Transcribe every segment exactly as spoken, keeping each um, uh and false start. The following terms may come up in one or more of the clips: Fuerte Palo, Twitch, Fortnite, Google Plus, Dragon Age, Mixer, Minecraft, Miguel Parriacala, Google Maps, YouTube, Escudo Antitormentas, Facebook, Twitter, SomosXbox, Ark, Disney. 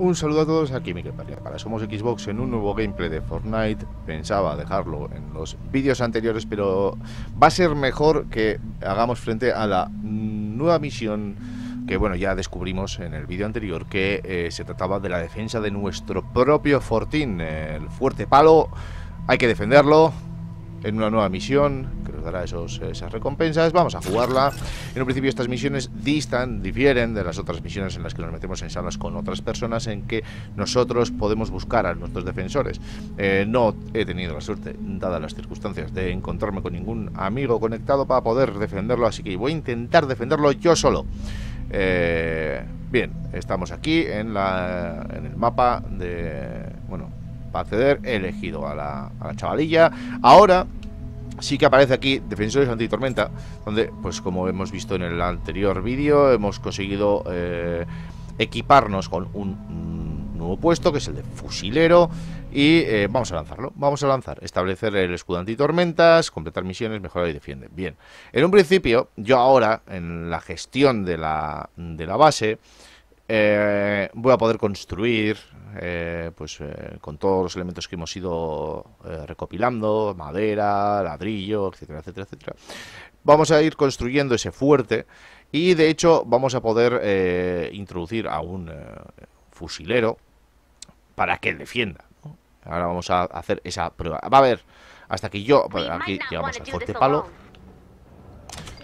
Un saludo a todos, aquí Miguel Parriacala. Somos Xbox en un nuevo gameplay de Fortnite. Pensaba dejarlo en los vídeos anteriores, pero va a ser mejor que hagamos frente a la nueva misión que, bueno, ya descubrimos en el vídeo anterior, que eh, se trataba de la defensa de nuestro propio fortín, el Fuerte Palo. Hay que defenderlo en una nueva misión que nos dará esos, esas recompensas. Vamos a jugarla. En un principio estas misiones distan, difieren de las otras misiones en las que nos metemos en salas con otras personas, en que nosotros podemos buscar a nuestros defensores. eh, No he tenido la suerte, dadas las circunstancias, de encontrarme con ningún amigo conectado para poder defenderlo, así que voy a intentar defenderlo yo solo. eh, Bien, estamos aquí en, la, en el mapa de... bueno, para acceder he elegido a la, a la chavalilla. Ahora sí que aparece aquí Defensores Antitormenta, donde, pues como hemos visto en el anterior vídeo, hemos conseguido eh, equiparnos con un, un nuevo puesto, que es el de fusilero. Y eh, vamos a lanzarlo, vamos a lanzar, establecer el escudo antitormentas, completar misiones, mejorar y defiende. Bien, en un principio, yo ahora, en la gestión de la, de la base, Eh, voy a poder construir eh, pues eh, con todos los elementos que hemos ido eh, recopilando, madera, ladrillo, etcétera, etcétera, etcétera. Vamos a ir construyendo ese fuerte y de hecho vamos a poder eh, introducir a un eh, fusilero para que defienda, ¿no? Ahora vamos a hacer esa prueba. Va a ver, hasta que yo... Bueno, aquí llegamos al Fuerte Palo,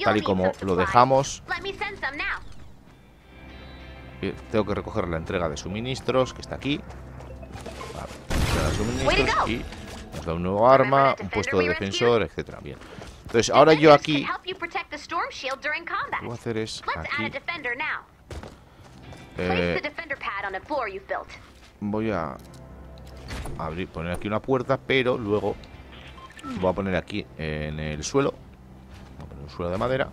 tal y como lo dejamos. Tengo que recoger la entrega de suministros, que está aquí. Vale, entrega de suministros y nos da un nuevo arma, un puesto de defensor, etcétera. Bien. Entonces, ahora yo aquí lo que voy a hacer es aquí, eh, voy a abrir, poner aquí una puerta, pero luego voy a poner aquí en el suelo, voy a poner un suelo de madera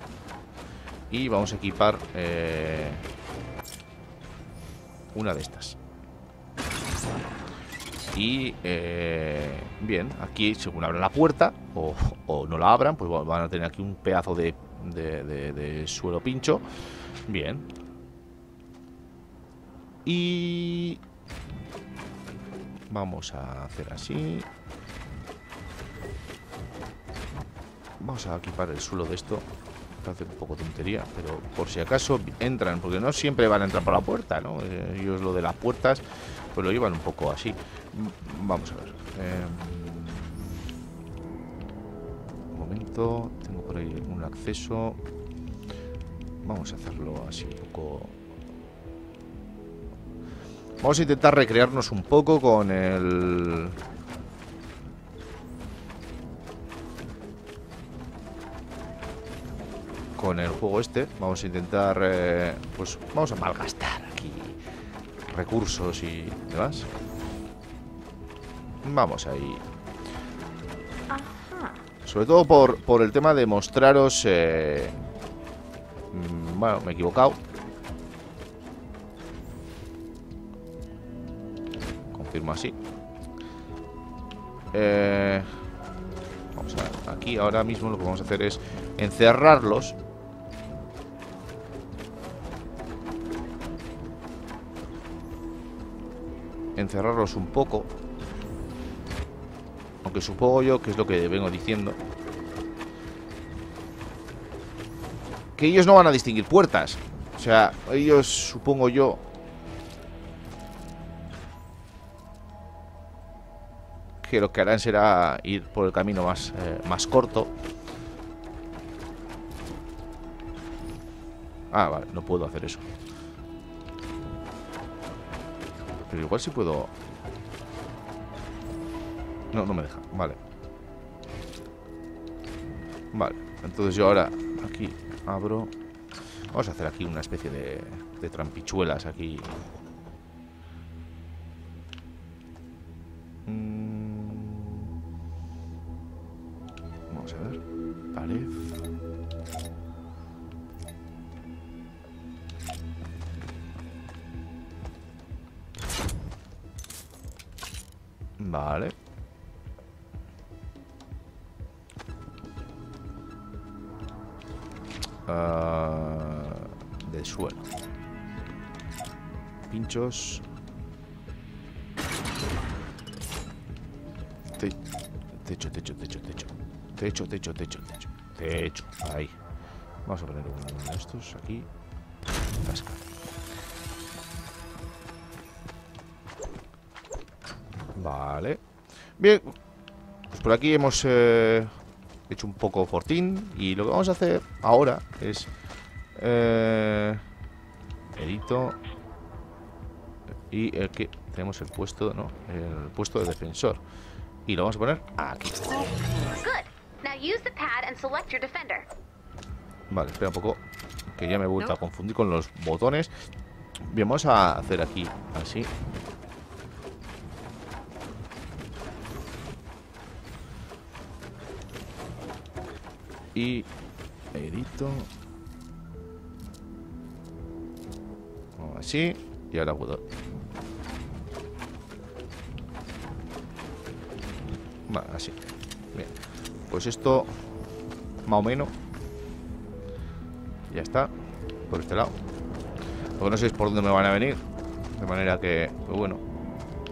y vamos a equipar eh, una de estas. Y eh, bien, aquí según abran la puerta o, o no la abran, pues van a tener aquí un pedazo de, de, de, de suelo pincho. Bien. Y vamos a hacer así. Vamos a equipar el suelo de esto. Hacer un poco de tontería, pero por si acaso entran, porque no siempre van a entrar por la puerta, ¿no? Eh, ellos lo de las puertas pues lo llevan un poco así. Vamos a ver. Eh, un momento, tengo por ahí un acceso. Vamos a hacerlo así un poco. Vamos a intentar recrearnos un poco con el... con el juego este. Vamos a intentar eh, pues vamos a malgastar aquí recursos y demás. Vamos ahí. Ajá. Sobre todo por, por el tema de mostraros eh, bueno, me he equivocado. Confirmo así. eh, Vamos a aquí ahora mismo lo que vamos a hacer es encerrarlos. Encerrarlos un poco, aunque supongo yo que es lo que vengo diciendo, que ellos no van a distinguir puertas. O sea, ellos, supongo yo, que lo que harán será ir por el camino más, eh, más corto. Ah, vale, no puedo hacer eso. Pero igual sí puedo. No, no me deja, vale. Vale, entonces yo ahora aquí abro. Vamos a hacer aquí una especie de, de trampichuelas aquí. Vamos a ver. Pared. Vale. Uh, de suelo. Pinchos. te... techo, techo, techo, techo, techo, techo, techo, techo, techo, ahí. Vamos a poner uno de estos aquí. Tasca. Vale. Bien, pues por aquí hemos eh, hecho un poco fortín. Y lo que vamos a hacer ahora es eh, edito. Y el que tenemos el puesto, ¿no? El puesto de defensor. Y lo vamos a poner aquí. Vale, espera un poco, que ya me he vuelto a confundir con los botones. Bien, vamos a hacer aquí así. Y edito. Así. Y ahora puedo. Vale, así. Bien. Pues esto, más o menos. Ya está. Por este lado. Porque no sé por dónde me van a venir. De manera que, pues bueno.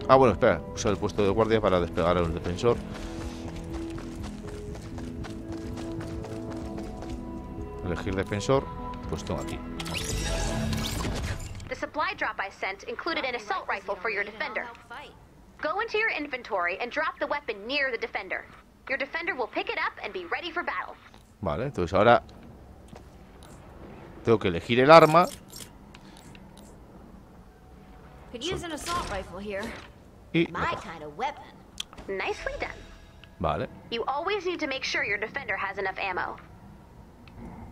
Ah, bueno, espera. Usar el puesto de guardia para despegar al defensor. Elegir defensor. Puesto aquí. The supply drop I sent included an assault rifle for your defender. Go into your inventory and drop the weapon near the defender. Your defender will pick it up and be ready for battle. Vale, entonces ahora tengo que elegir el arma. Y nicely done. Vale. You always need to make sure your defender has enough ammo.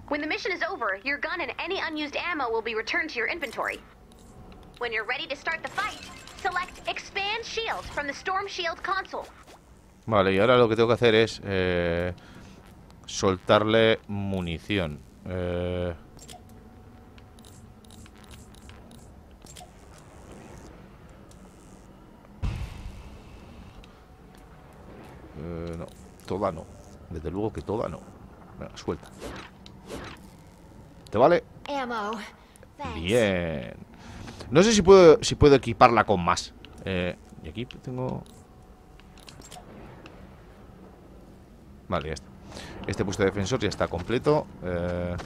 When the mission is over, your gun and any unused ammo will be returned to your inventory. When you're ready to start the fight, select Expand Shield from the Storm Shield console. Vale, y ahora lo que tengo que hacer es eh, soltarle munición. Eh... Eh, no, toda no. Desde luego que toda no. Venga, suelta. ¿Te vale? Bien. No sé si puedo, si puedo equiparla con más. Eh, y aquí tengo... Vale, ya está. Este puesto de defensor ya está completo. Eh,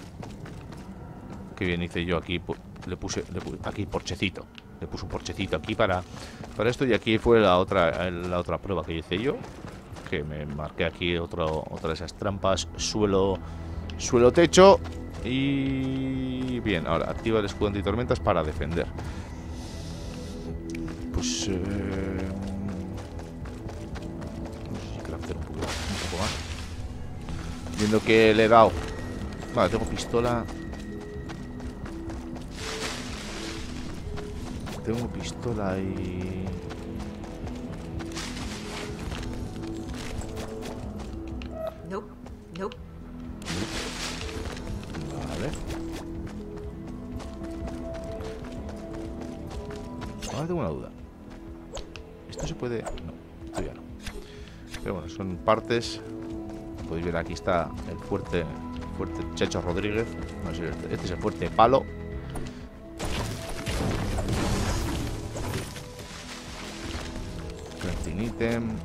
qué bien hice yo aquí. Le puse, le puse aquí porchecito. Le puse un porchecito aquí para, para esto. Y aquí fue la otra, la otra prueba que hice yo. Que me marqué aquí otro, otra de esas trampas. Suelo, suelo techo. Y bien, ahora activa el escudo antitormentas para defender. Pues... Eh... No sé si craftear un poco, un poco más. Viendo que le he dado... Vale, tengo pistola. Tengo pistola y... Nope, nope. Ahora tengo una duda. ¿Esto se puede...? No, todavía no. Pero bueno, son partes. Podéis ver, aquí está el fuerte fuerte Checho Rodríguez. No sé, este es el fuerte Palo. Crafting item.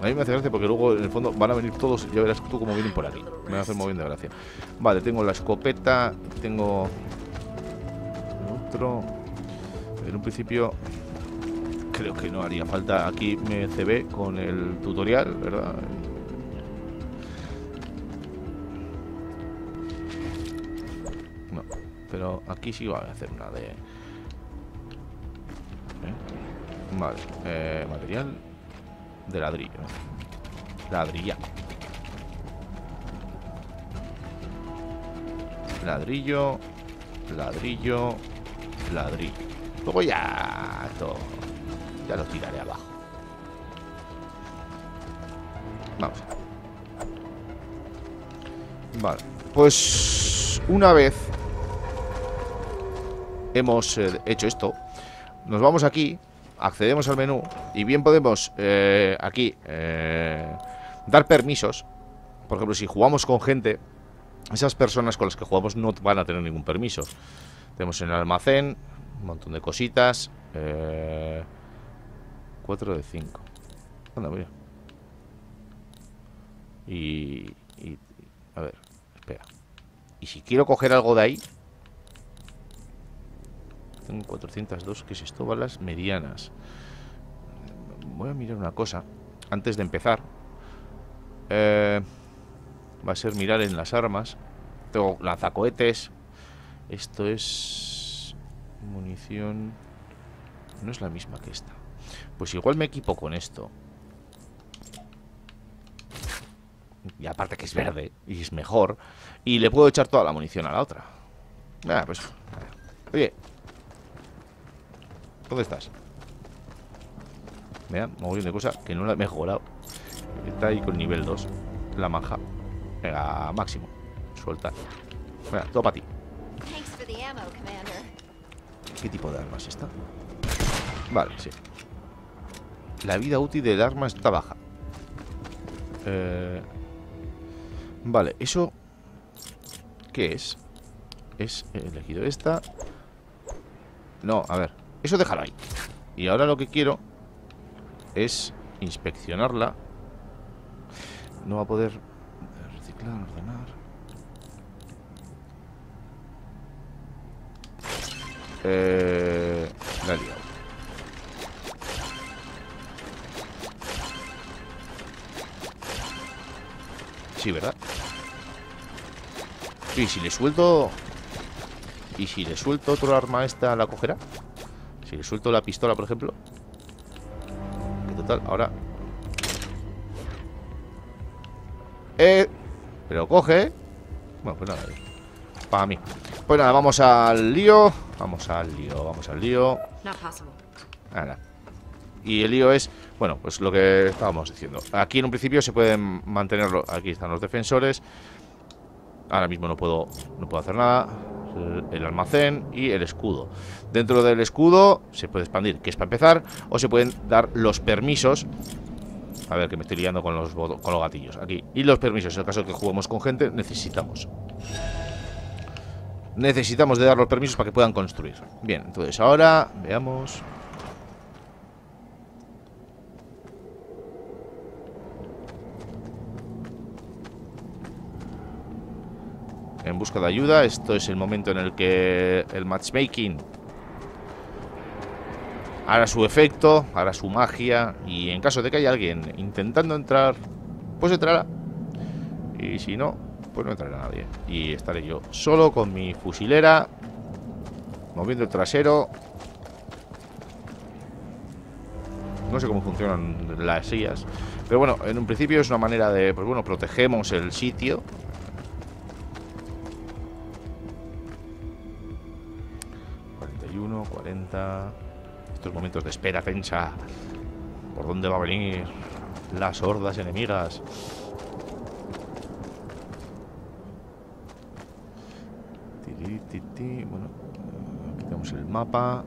A mí me hace gracia porque luego en el fondo van a venir todos. Ya verás tú cómo vienen por aquí. Me va a hacer muy bien de gracia. Vale, tengo la escopeta. Tengo... Otro... En un principio creo que no haría falta. Aquí me cebé con el tutorial, ¿verdad? No, pero aquí sí va a hacer una de... ¿Eh? Vale, eh, material de ladrillo. Ladrilla. Ladrillo, ladrillo, ladrillo. Luego ya esto, ya lo tiraré abajo. Vamos. Vale, pues una vez hemos eh, hecho esto, nos vamos aquí, accedemos al menú y bien podemos eh, aquí eh, dar permisos. Por ejemplo, si jugamos con gente, esas personas con las que jugamos no van a tener ningún permiso. Tenemos en el almacén un montón de cositas. eh, cuatro de cinco. ¿Dónde voy yo? Y, y... A ver, espera. Y si quiero coger algo de ahí... Tengo cuatrocientas dos, que es esto, balas medianas. Voy a mirar una cosa antes de empezar. Eh, va a ser mirar en las armas. Tengo lanzacohetes. Esto es munición. No es la misma que esta. Pues igual me equipo con esto. Y aparte que es verde y es mejor. Y le puedo echar toda la munición a la otra. Ah, pues. Oye, ¿dónde estás? Mira, mogollón de cosas que no la he mejorado. Está ahí con nivel dos. La manja. Venga, máximo. Suelta. Venga, todo para ti. ¿Qué tipo de arma es esta? Vale, sí. La vida útil del arma está baja. Eh... Vale, eso... ¿Qué es? Es elegido esta. No, a ver. Eso déjalo ahí. Y ahora lo que quiero... es inspeccionarla. No va a poder reciclar, ordenar. Eh, la he liado. Sí, ¿verdad? Y si le suelto... Y si le suelto otro arma a esta, ¿la cogerá? Si le suelto la pistola, por ejemplo. Ahora eh, pero coge. Bueno, pues nada, para mí. Pues nada, vamos al lío. Vamos al lío, vamos al lío ahora. Y el lío es, bueno, pues lo que estábamos diciendo. Aquí en un principio se pueden mantenerlo. Aquí están los defensores. Ahora mismo no puedo, no puedo hacer nada. El almacén y el escudo. Dentro del escudo se puede expandir, que es para empezar, o se pueden dar los permisos. A ver, que me estoy liando con los, con los gatillos aquí. Y los permisos, en el caso de que juguemos con gente, necesitamos Necesitamos de dar los permisos para que puedan construir. Bien, entonces ahora veamos. En busca de ayuda. Esto es el momento en el que el matchmaking hará su efecto, hará su magia. Y en caso de que haya alguien intentando entrar, pues entrará. Y si no, pues no entrará nadie. Y estaré yo solo con mi fusilera, moviendo el trasero. No sé cómo funcionan las sillas, pero bueno, en un principio es una manera de, pues bueno, protegemos el sitio. cuarenta. Estos momentos de espera tensa. ¿Por dónde va a venir las hordas enemigas? Bueno, aquí tenemos el mapa.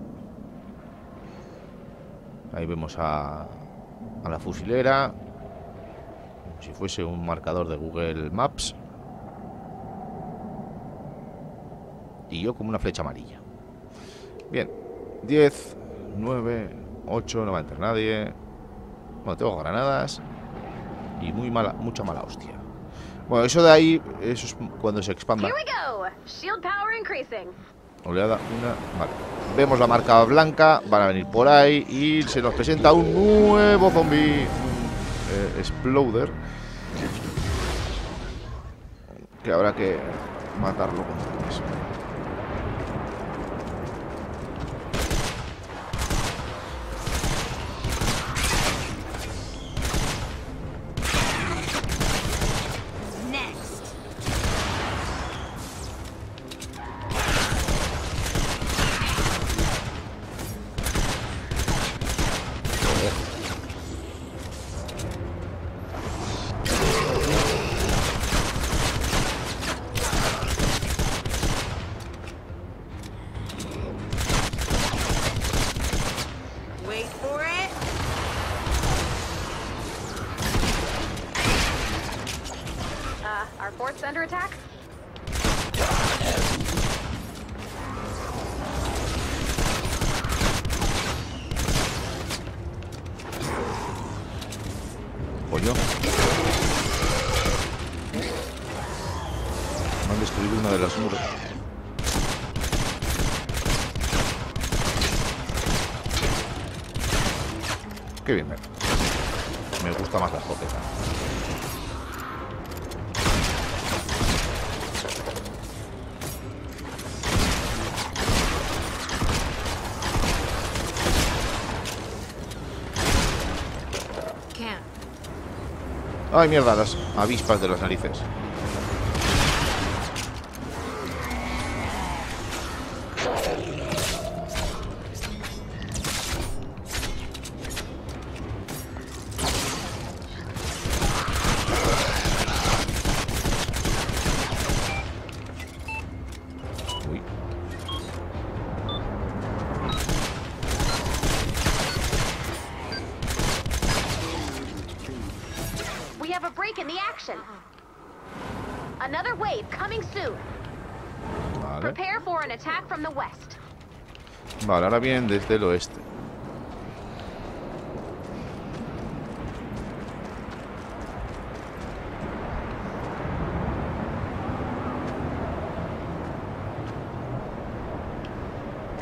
Ahí vemos a, a la fusilera, como si fuese un marcador de Google Maps. Y yo como una flecha amarilla. Bien, diez, nueve, ocho, no va a entrar nadie. Bueno, tengo granadas. Y muy mala, mucha mala hostia. Bueno, eso de ahí, eso es cuando se expanda. Oleada, una, vale. Vemos la marca blanca, van a venir por ahí. Y se nos presenta un nuevo zombie, eh, exploder, que habrá que matarlo con zombies. coño. Me han destruido una de las muros. Qué bien, me, me gusta más la escopeta. Ay, mierda, las avispas de las narices. Vale, ahora vienen desde el oeste.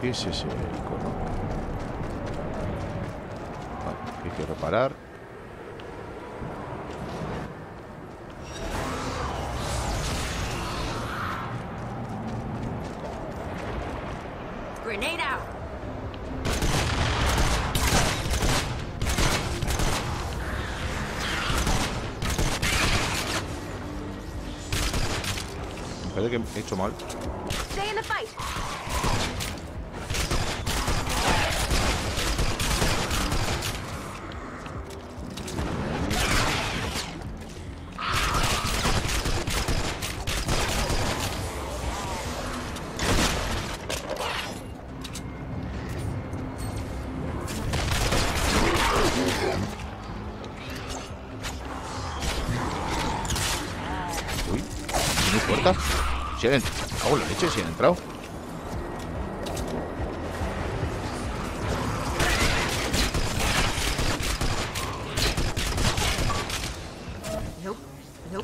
¿Qué es ese icono? Vale, hay que reparar. Que he hecho mal. Uy, ¿tiene puertas? Si han entrado, me cago en la leche, si han entrado. No, no.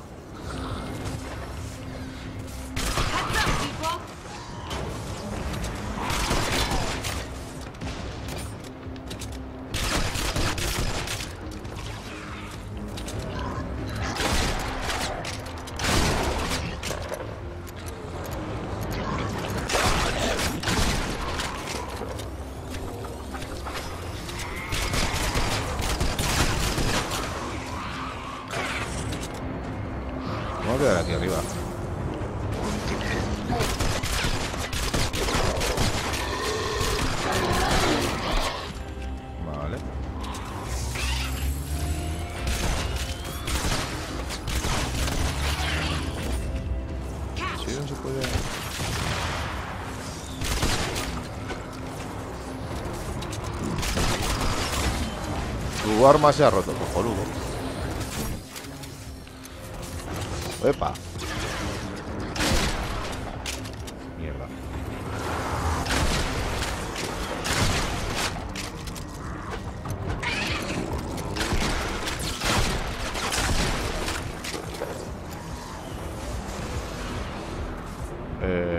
Tu arma se ha roto, cojonudo. Epa. Mierda. Eh...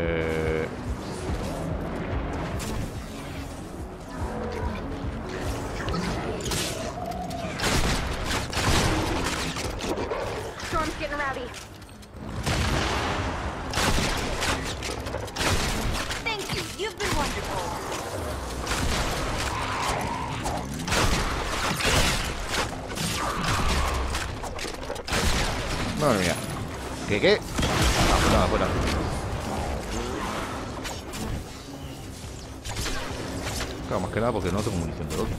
Madre mía. ¿Qué qué? Afuera, afuera. Claro, más que nada porque no tengo munición de loco.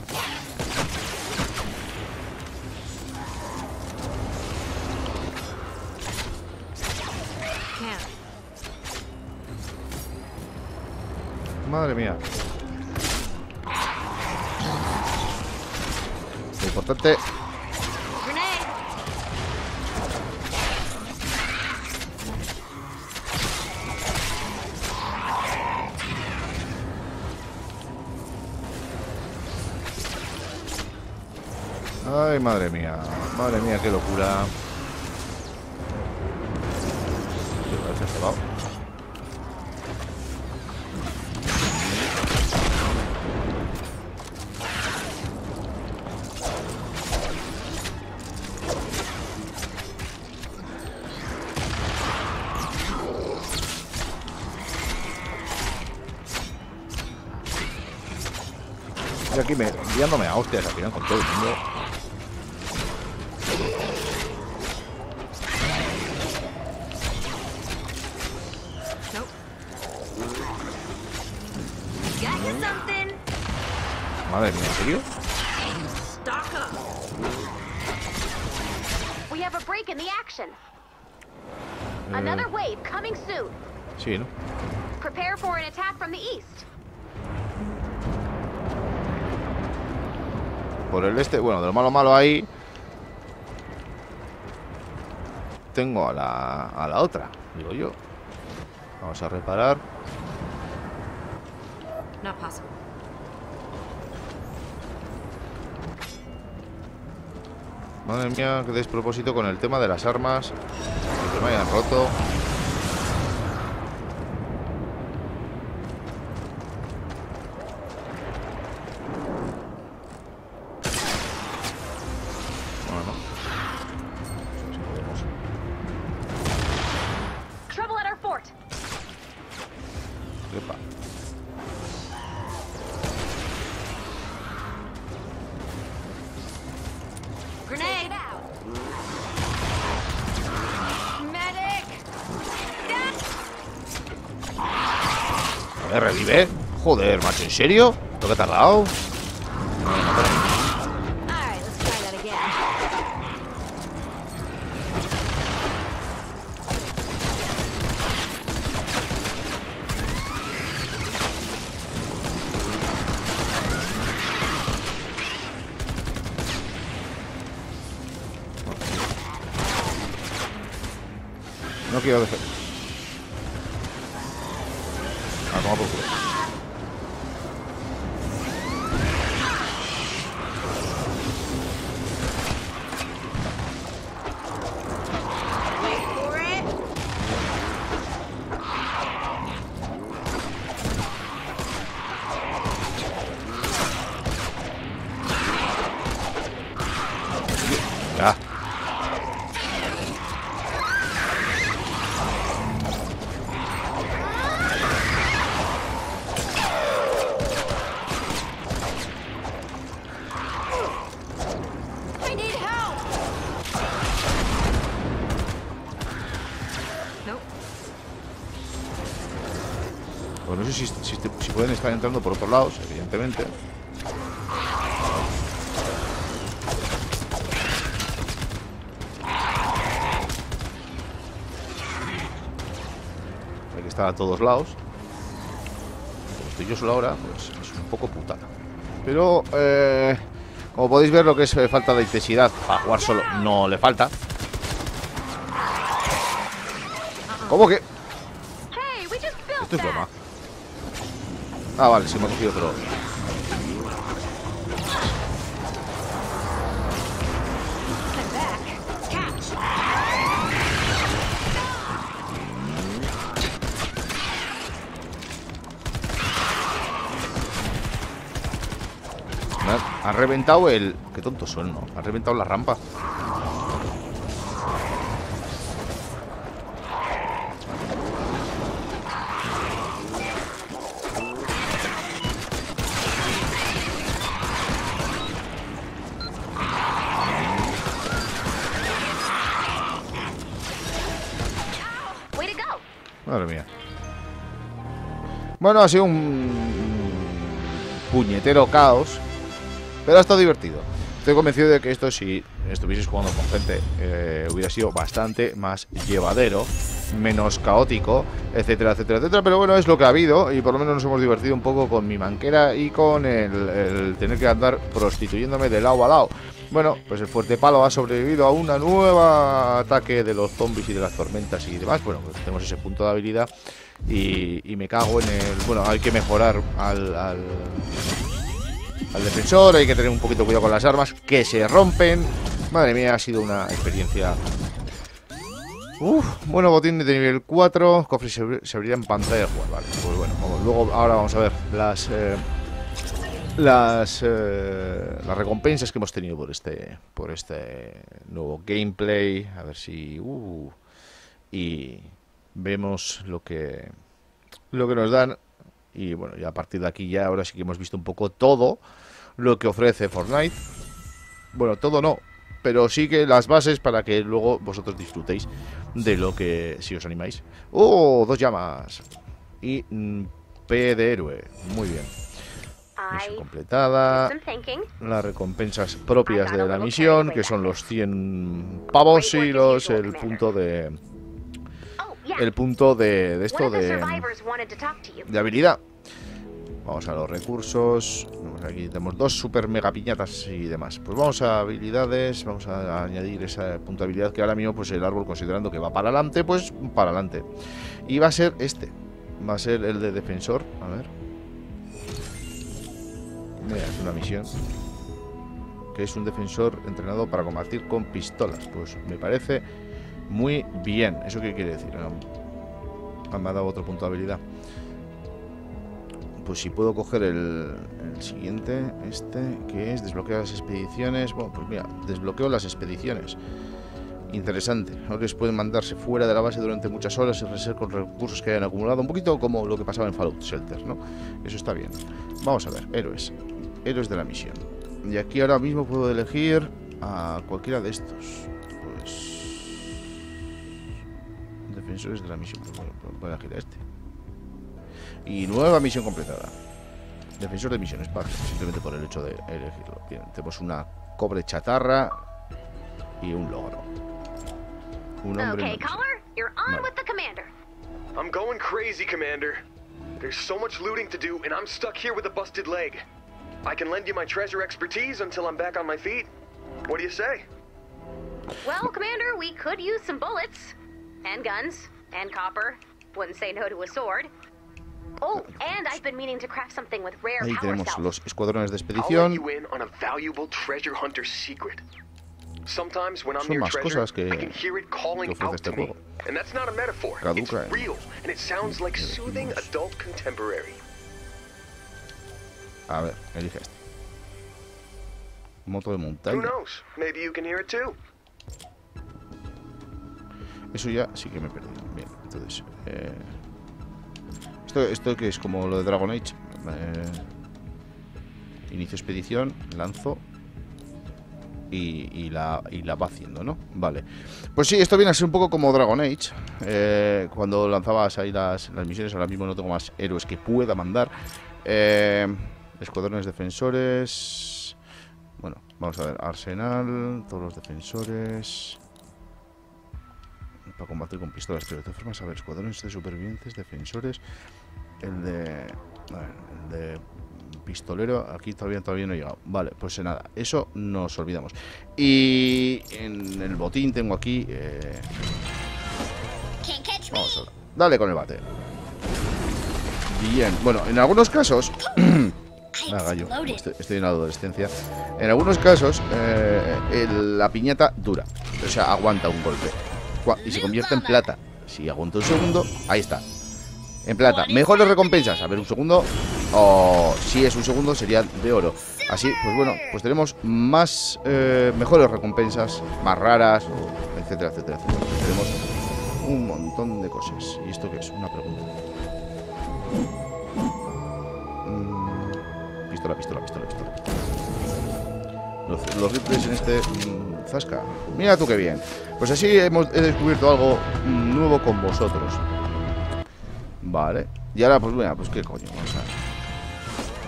Madre mía. Lo importante... Ay, madre mía. Madre mía, qué locura. Se ha salvado. Aquí me, guiándome a hostias al final con todo el mundo. No. Madre mía, ¿en serio? Eh... Sí, ¿no? Prepare for an attack from the east. Por el este, bueno, de lo malo malo ahí tengo a la, a la otra, digo yo. Vamos a reparar. No pasa. Madre mía, qué despropósito con el tema de las armas. Que se me hayan roto. Revive. Joder, macho, ¿en serio? ¿Lo que ha tardado? No quiero dejar. Si, si, si pueden estar entrando por otros lados, evidentemente. Hay que estar a todos lados. Como estoy yo solo ahora, pues es un poco putada. Pero, eh, como podéis ver, lo que es eh, falta de intensidad para jugar solo no le falta. ¿Cómo que? Esto es broma. Ah, vale, sí, me ha cogido otro. Ha reventado el... Qué tontos son, ¿no? Ha reventado la rampa. Bueno, ha sido un puñetero caos, pero ha estado divertido. Estoy convencido de que esto, si estuvieses jugando con gente, eh, hubiera sido bastante más llevadero, menos caótico, etcétera, etcétera, etcétera. Pero bueno, es lo que ha habido y por lo menos nos hemos divertido un poco con mi manquera y con el, el tener que andar prostituyéndome de lado a lado. Bueno, pues el Fuerte Palo ha sobrevivido a una nueva ataque de los zombies y de las tormentas y demás. Bueno, pues tenemos ese punto de habilidad y, y me cago en el... Bueno, hay que mejorar al... al... al defensor, hay que tener un poquito de cuidado con las armas que se rompen. Madre mía, ha sido una experiencia. Uf, bueno, botín de nivel cuatro. Cofre se, se abrirá en pantalla de jugar. Vale, pues bueno, vamos, luego ahora vamos a ver las eh, las eh, las recompensas que hemos tenido por este por este nuevo gameplay. A ver si uh, y vemos lo que lo que nos dan. Y bueno, ya a partir de aquí ya ahora sí que hemos visto un poco todo lo que ofrece Fortnite. Bueno, todo no, pero sí que las bases para que luego vosotros disfrutéis de lo que, si os animáis. ¡Oh! Dos llamas. Y mm, P de héroe. Muy bien. Misión completada. Las recompensas propias de la misión, que son los cien pavos y los el punto de... El punto de, de esto de, de habilidad. Vamos a los recursos. Aquí tenemos dos super mega piñatas y demás. Pues vamos a habilidades. Vamos a añadir esa punto de habilidad que ahora mismo pues el árbol, considerando que va para adelante, pues para adelante. Y va a ser este. Va a ser el de defensor. A ver. Mira, es una misión que es un defensor entrenado para combatir con pistolas. Pues me parece muy bien. ¿Eso qué quiere decir? No. Me ha dado otro punto de habilidad. Pues si puedo coger el, el siguiente, este, que es desbloquear las expediciones. Bueno, pues mira, desbloqueo las expediciones. Interesante. Ahora pueden mandarse fuera de la base durante muchas horas y reservar con recursos que hayan acumulado. Un poquito como lo que pasaba en Fallout Shelter, ¿no? Eso está bien. Vamos a ver, héroes. Héroes de la misión. Y aquí ahora mismo puedo elegir a cualquiera de estos. Pues... defensores de la misión. Voy a elegir a este. Y nueva misión completada. Defensor de misiones pagas. Simplemente por el hecho de elegirlo. Bien, tenemos una cobre chatarra y un logro. Un hombre. Okay, caller, you're on with the commander. I'm going crazy, commander. There's so much looting to do and I'm stuck here with a busted leg. I can lend you my treasure expertise until I'm back on my feet. What do you say? Well, commander, we could use some bullets. And guns, and copper. Wouldn't say no to a sword. Oh, and I've been meaning to craft something with rare power. Ahí tenemos los escuadrones de expedición. Son más cosas que, que ofrece este juego. Caduca, eh. A ver, elige este. Moto de montaña. Eso ya sí que me he perdido. Bien, entonces... Eh, esto, esto que es como lo de Dragon Age. Eh, inicio expedición, lanzo... Y, y, la, y la va haciendo, ¿no? Vale. Pues sí, esto viene a ser un poco como Dragon Age. Eh, cuando lanzabas ahí las, las misiones, ahora mismo no tengo más héroes que pueda mandar. Eh, escuadrones defensores... Bueno, vamos a ver. Arsenal, todos los defensores... Para combatir con pistolas, pero de todas formas, a ver, escuadrones de supervivientes, defensores. El de. El de pistolero, aquí todavía, todavía no he llegado. Vale, pues nada, eso nos olvidamos. Y en el botín tengo aquí. Eh... Vamos a ver. Dale con el bate. Bien, bueno, en algunos casos. Ah, gallo, estoy, estoy en la adolescencia. En algunos casos, eh, el, la piñata dura, o sea, aguanta un golpe. Y se convierte en plata. Si aguanto un segundo, ahí está. En plata, mejores recompensas. A ver, un segundo. O oh, si es un segundo, sería de oro. Así, pues bueno, pues tenemos más eh, mejores recompensas, más raras, etcétera, etcétera, etcétera. Tenemos un montón de cosas. ¿Y esto qué es? Una pregunta. mm, Pistola, pistola, pistola, pistola. Los, los rifles en este... Mm, zasca. Mira tú qué bien. Pues así hemos, he descubierto algo nuevo con vosotros. Vale. Y ahora, pues mira, pues qué coño. Vamos a,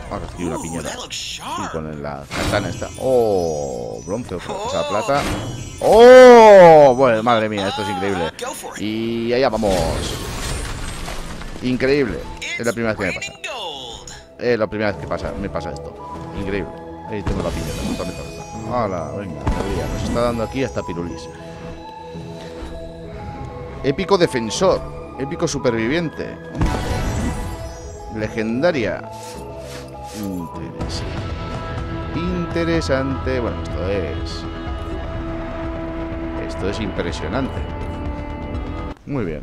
vamos a recibir una piñata. Y con la katana esta. Oh, bronce, otra cosa, plata. Oh, bueno, madre mía, esto es increíble. Y allá vamos. Increíble. Es la primera vez que me pasa. Es la primera vez que pasa, me pasa esto. Increíble. Ahí tengo la piñata. Justamente, justamente. Hala, venga, alegría. Nos está dando aquí hasta pirulis. Épico defensor, épico superviviente, legendaria. Interesante. Interesante. Bueno, esto es... Esto es impresionante. Muy bien.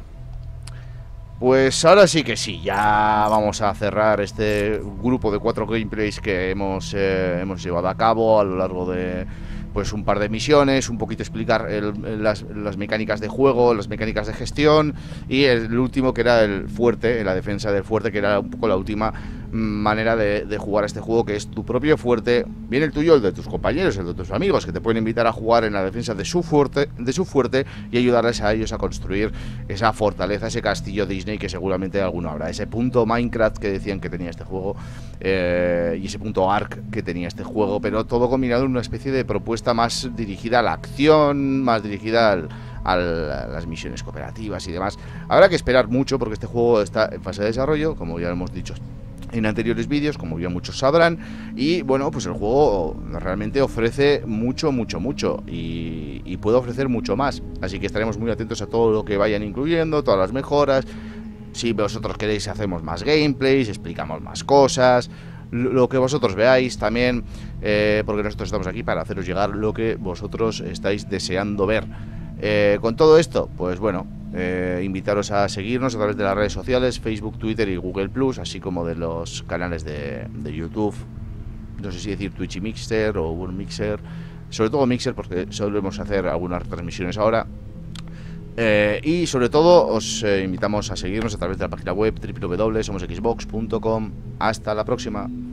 Pues ahora sí que sí, ya vamos a cerrar este grupo de cuatro gameplays que hemos, eh, hemos llevado a cabo a lo largo de... pues un par de misiones, un poquito explicar el, las, las mecánicas de juego, las mecánicas de gestión y el último que era el fuerte, la defensa del fuerte, que era un poco la última manera de, de jugar a este juego, que es tu propio fuerte, bien el tuyo, el de tus compañeros, el de tus amigos, que te pueden invitar a jugar en la defensa de su fuerte, de su fuerte y ayudarles a ellos a construir esa fortaleza, ese castillo Disney que seguramente alguno habrá, ese punto Minecraft que decían que tenía este juego eh, y ese punto Ark que tenía este juego, pero todo combinado en una especie de propuesta más dirigida a la acción, más dirigida al, al, a las misiones cooperativas y demás. Habrá que esperar mucho porque este juego está en fase de desarrollo, como ya hemos dicho en anteriores vídeos, como ya muchos sabrán. Y bueno, pues el juego realmente ofrece mucho, mucho, mucho y, y puede ofrecer mucho más. Así que estaremos muy atentos a todo lo que vayan incluyendo, todas las mejoras. Si vosotros queréis, hacemos más gameplays, explicamos más cosas, lo que vosotros veáis también, eh, porque nosotros estamos aquí para haceros llegar lo que vosotros estáis deseando ver. Eh, con todo esto, pues bueno, eh, invitaros a seguirnos a través de las redes sociales, Facebook, Twitter y Google Plus, así como de los canales de, de YouTube, no sé si decir Twitch y Mixer o Google Mixer, sobre todo Mixer porque solemos hacer algunas transmisiones ahora. Eh, y sobre todo os eh, invitamos a seguirnos a través de la página web doble u doble u doble u punto somos xbox punto com. Hasta la próxima.